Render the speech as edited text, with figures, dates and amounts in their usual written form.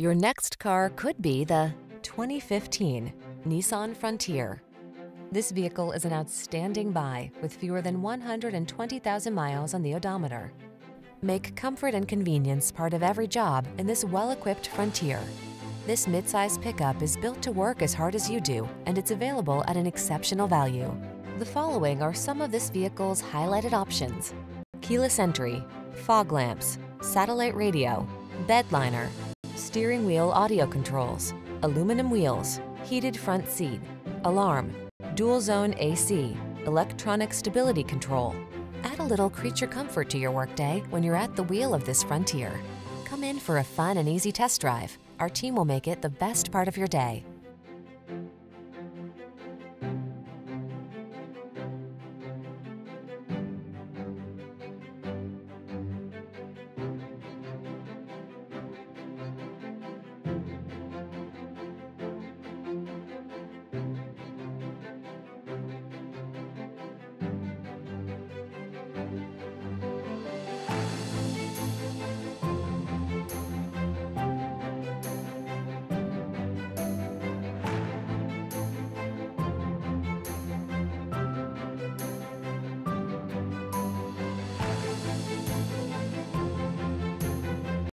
Your next car could be the 2015 Nissan Frontier. This vehicle is an outstanding buy with fewer than 120,000 miles on the odometer. Make comfort and convenience part of every job in this well-equipped Frontier. This midsize pickup is built to work as hard as you do, and it's available at an exceptional value. The following are some of this vehicle's highlighted options: keyless entry, fog lamps, satellite radio, bedliner, steering wheel audio controls, aluminum wheels, heated front seat, alarm, dual zone AC, electronic stability control. Add a little creature comfort to your workday when you're at the wheel of this Frontier. Come in for a fun and easy test drive. Our team will make it the best part of your day.